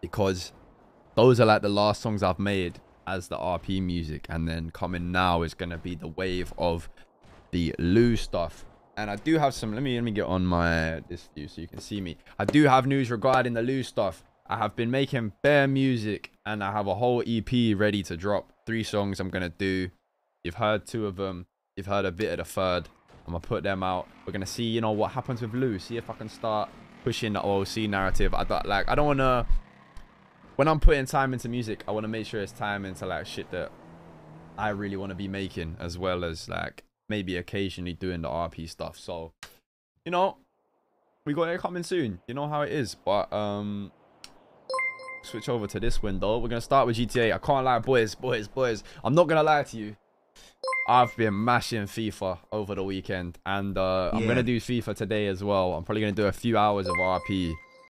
because those are like the last songs I've made as the RP music, and then coming now is going to be the wave of the Lou stuff. And I do have some, let me get on my this view so you can see me. I do have news regarding the Lou stuff. I have been making bare music and I have a whole EP ready to drop. 3 songs I'm going to do. You've heard 2 of them. You've heard a bit of the 3rd. I'm going to put them out. We're going to see, you know, what happens with Lou. See if I can start pushing the OOC narrative. I don't want to, when I'm putting time into music, I want to make sure it's time into like shit that I really want to be making, as well as like maybe occasionally doing the RP stuff. So, you know, we got it coming soon. You know how it is. But, switch over to this window. We're gonna start with GTA. I can't lie, boys, I'm not gonna lie to you, I've been mashing FIFA over the weekend, and I'm gonna do FIFA today as well. I'm probably gonna do a few hours of RP.